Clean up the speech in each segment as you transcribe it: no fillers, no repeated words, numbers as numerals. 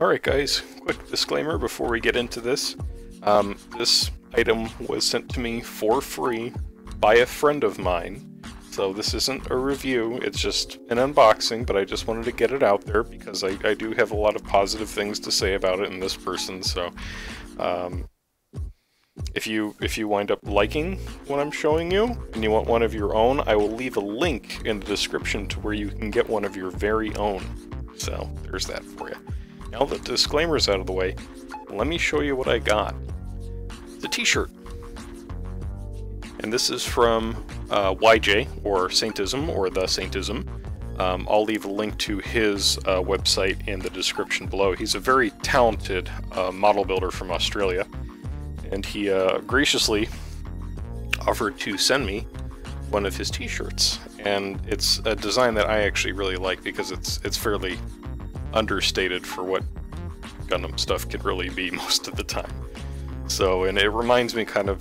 Alright guys, quick disclaimer before we get into this. This item was sent to me for free by a friend of mine. So this isn't a review, it's just an unboxing, but I just wanted to get it out there because I do have a lot of positive things to say about it in this person, so... If you wind up liking what I'm showing you, and you want one of your own, I will leave a link in the description to where you can get one of your very own. So, there's that for you. Now that the disclaimer's out of the way, let me show you what I got. It's a t-shirt. And this is from YJ, or Saintism, or the Saintism. I'll leave a link to his website in the description below. He's a very talented model builder from Australia. And he graciously offered to send me one of his t-shirts, and it's a design that I actually really like because it's fairly understated for what Gundam stuff can really be most of the time. So, and it reminds me kind of,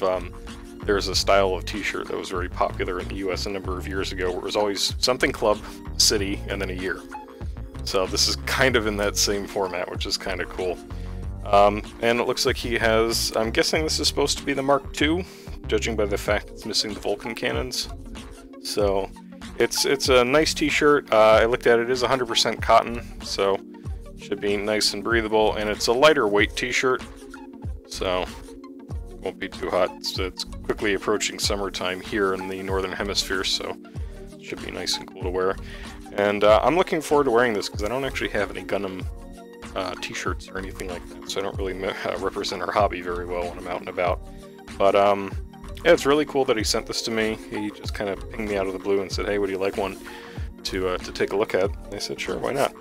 there's a style of t-shirt that was very popular in the US a number of years ago where it was always something club, city, and then a year. So this is kind of in that same format, which is kind of cool. And it looks like he has, I'm guessing this is supposed to be the Mark II, judging by the fact it's missing the Vulcan cannons. So, it's a nice t-shirt. I looked at it, it is 100% cotton, so should be nice and breathable, and it's a lighter weight t-shirt, so won't be too hot. So it's quickly approaching summertime here in the northern hemisphere, so should be nice and cool to wear. And I'm looking forward to wearing this, because I don't actually have any Gundam t-shirts or anything like that, so I don't really represent our hobby very well when I'm out and about. But yeah, it's really cool that he sent this to me. He just kind of pinged me out of the blue and said, hey, would you like one to take a look at? And I said, sure, why not?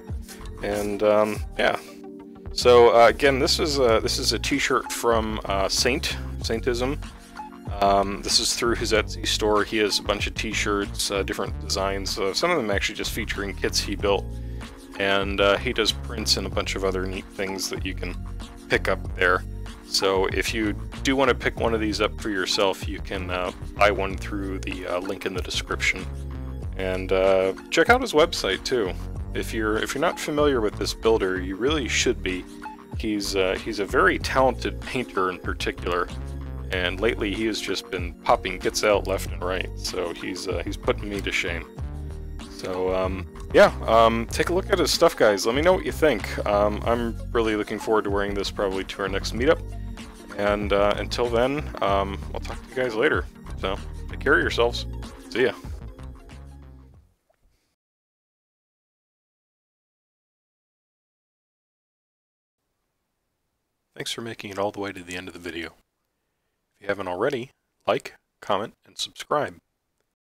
And yeah, so again, this is a t-shirt from Saintism. This is through his Etsy store. He has a bunch of t-shirts, different designs, some of them actually just featuring kits he built. And he does prints and a bunch of other neat things that you can pick up there. So if you do want to pick one of these up for yourself, you can buy one through the link in the description. And check out his website too. If you're not familiar with this builder, you really should be. He's a very talented painter in particular, and lately he has just been popping kits out left and right. So he's putting me to shame. So yeah, take a look at his stuff, guys. Let me know what you think. I'm really looking forward to wearing this probably to our next meetup. And until then, I'll talk to you guys later. So take care of yourselves. See ya. Thanks for making it all the way to the end of the video. If you haven't already, like, comment, and subscribe.